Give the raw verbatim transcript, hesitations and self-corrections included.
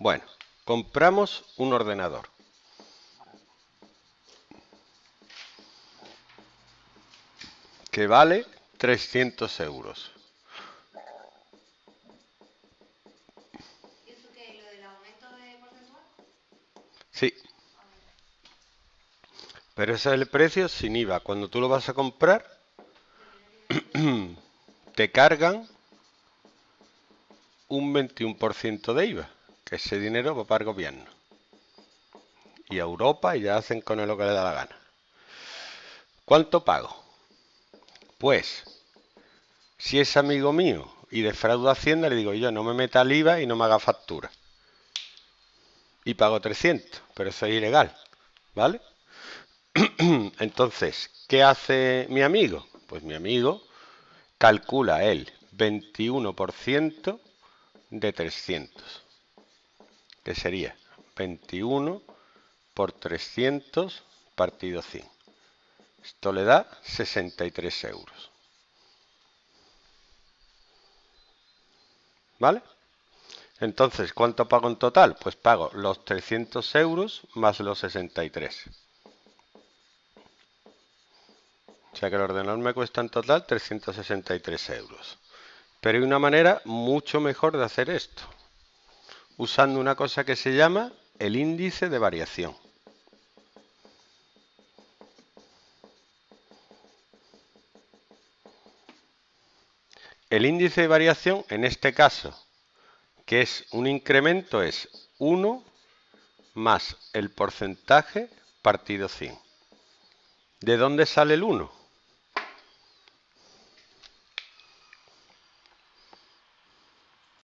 Bueno, compramos un ordenador. Que vale trescientos euros. ¿Y eso qué es lo del aumento de porcentual? Sí. Pero ese es el precio sin I V A. Cuando tú lo vas a comprar, te cargan un veintiuno por ciento de I V A, que ese dinero va para el gobierno. Y a Europa y ya hacen con él lo que le da la gana. ¿Cuánto pago? Pues, si es amigo mío y defrauda Hacienda, le digo yo, no me meta el I V A y no me haga factura. Y pago trescientos, pero eso es ilegal, ¿vale? Entonces, ¿qué hace mi amigo? Pues mi amigo calcula el veintiuno por ciento de trescientos, que sería veintiuno por trescientos partido cien. Esto le da sesenta y tres euros. ¿Vale? Entonces, ¿cuánto pago en total? Pues pago los trescientos euros más los sesenta y tres. O sea que el ordenador me cuesta en total trescientos sesenta y tres euros. Pero hay una manera mucho mejor de hacer esto, usando una cosa que se llama el índice de variación. El índice de variación, en este caso, que es un incremento, es uno más el porcentaje partido cien. ¿De dónde sale el uno?